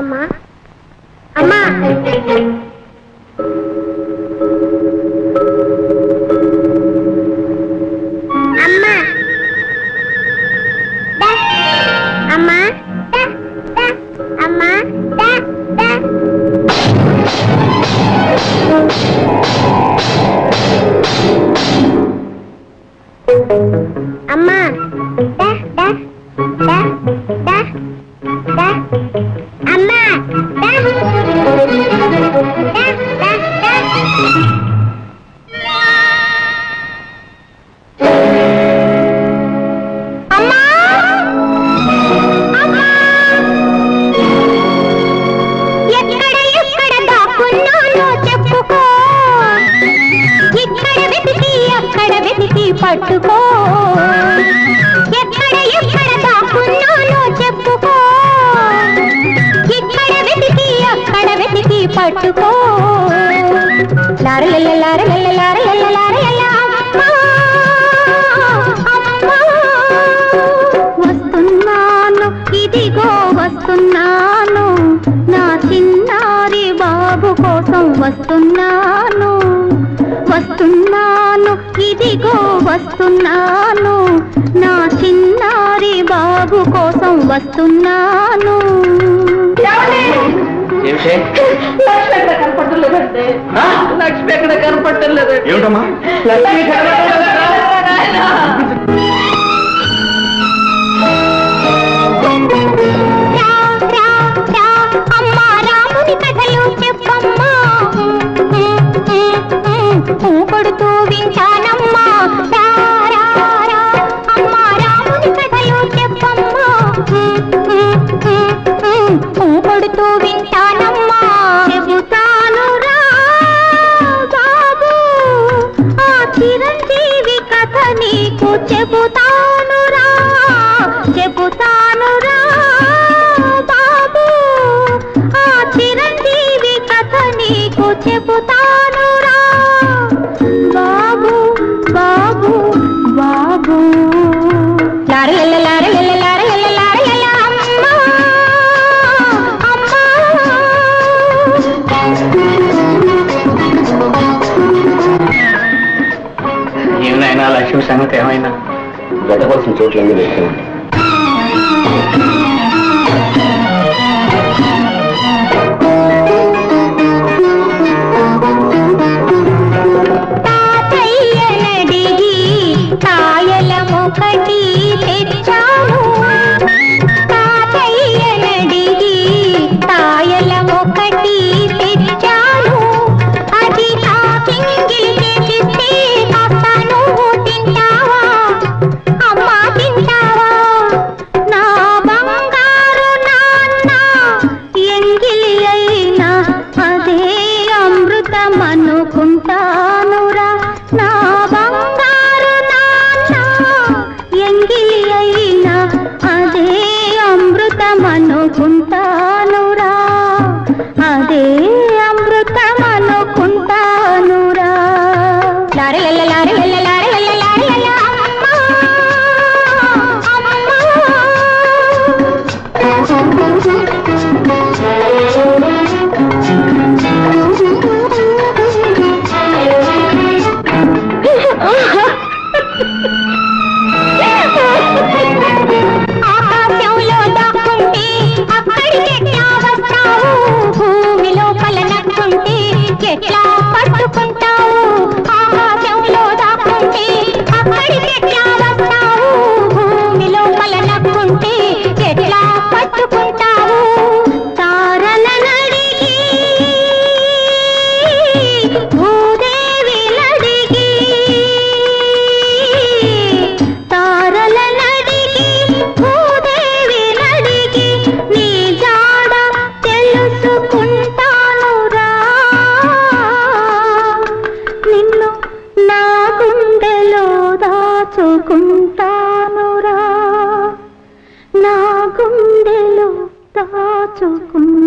அம்மா அம்மா పట్టుకో ఎక్కడ ఎక్కడ దాక్కున్నానో చెప్పుకో అక్కడ వెతికి పట్టుకో లారల లారల లారల లారల అమ్మా అమ్మా వస్తున్నాను ఇదిగో వస్తున్నాను నా చిన్నారి బాబు కోసం వస్తున్నాను వస్తున్నాను ఇదిగో వస్తున్నాను నా చిన్నారి బాబు కోసం వస్తున్నాను లక్ష్మి ఎక్కడ కనపడలేదు ఏమిటమ్మా పూపడుతూ వింటానమ్మా రారా అమ్మా రాముని కథలు చెప్పమ్మా పూపడుతూ వింటానమ్మా చెబుతాను రా బాబు ఆ చిరంజీవి కథ నీకు చెబుతాను రా చెబుతాను రా బాబు ఆ చిరంజీవి కథ నీకు చెబుతాను లక్ష్మి సంగతి ఏమైనా గడవలసిన చోట్లన్నీ వేసింది కుండెలో దాచుకుంటాను